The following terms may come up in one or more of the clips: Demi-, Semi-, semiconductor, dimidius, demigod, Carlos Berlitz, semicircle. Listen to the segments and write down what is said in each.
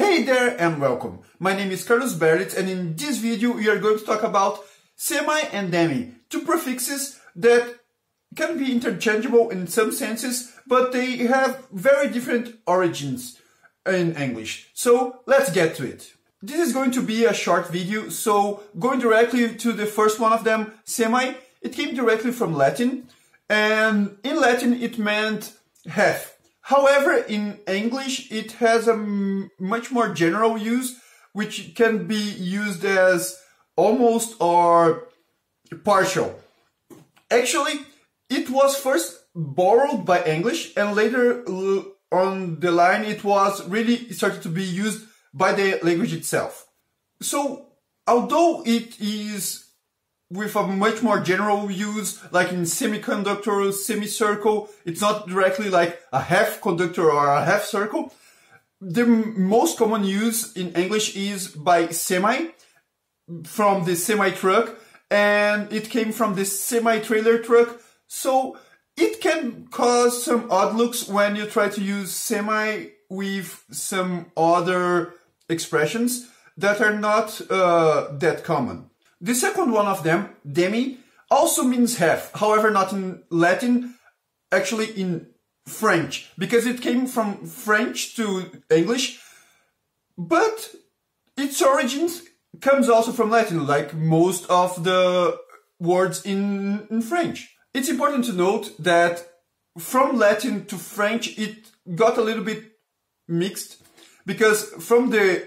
Hey there and welcome, my name is Carlos Berlitz and in this video we are going to talk about semi and demi, two prefixes that can be interchangeable in some senses, but they have very different origins in English. So let's get to it. This is going to be a short video, so going directly to the first one of them, semi, it came directly from Latin and in Latin it meant half. However, in English, it has a much more general use, which can be used as almost or partial. Actually, it was first borrowed by English and later on the line, it was really started to be used by the language itself. So, although it is with a much more general use, like in semiconductor, semicircle, it's not directly like a half conductor or a half circle. The most common use in English is by semi, from the semi-truck, and it came from the semi-trailer truck, so it can cause some odd looks when you try to use semi with some other expressions that are not that common. The second one of them, demi, also means half, however not in Latin, actually in French, because it came from French to English, but its origins comes also from Latin, like most of the words in French. It's important to note that from Latin to French it got a little bit mixed, because from the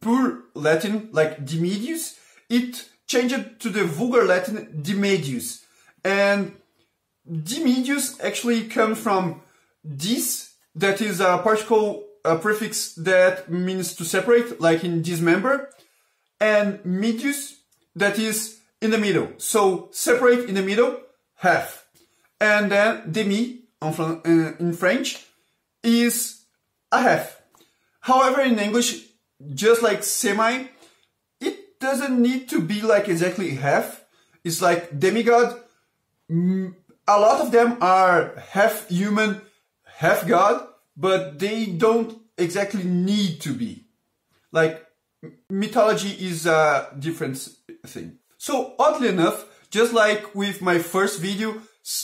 pure Latin, like dimidius, it changed to the vulgar Latin dimidius, and dimidius actually comes from dis, that is a particle, a prefix that means to separate, like in dismember, and medius, that is in the middle, so separate in the middle, half, and then demi in French is a half. However, in English, just like semi, doesn't need to be like exactly half. It's like demigod. A lot of them are half human, half god, but they don't exactly need to be. Like mythology is a different thing. So oddly enough, just like with my first video,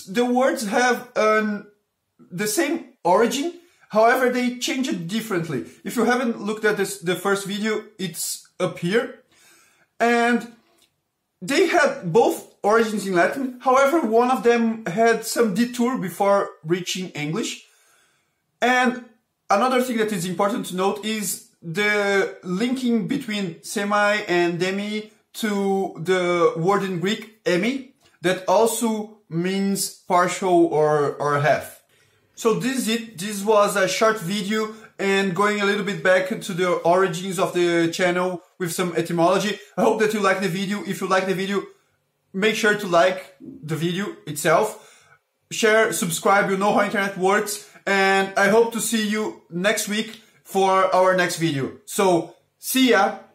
the words have the same origin. However, they change it differently. If you haven't looked at the first video, it's up here. And they had both origins in Latin, however one of them had some detour before reaching English. And another thing that is important to note is the linking between semi and demi to the word in Greek, emi, that also means partial or half. So this is it, this was a short video and going a little bit back to the origins of the channel with some etymology. I hope that you like the video. If you like the video, make sure to like the video itself. Share, subscribe, you know how internet works. And I hope to see you next week for our next video. So, see ya!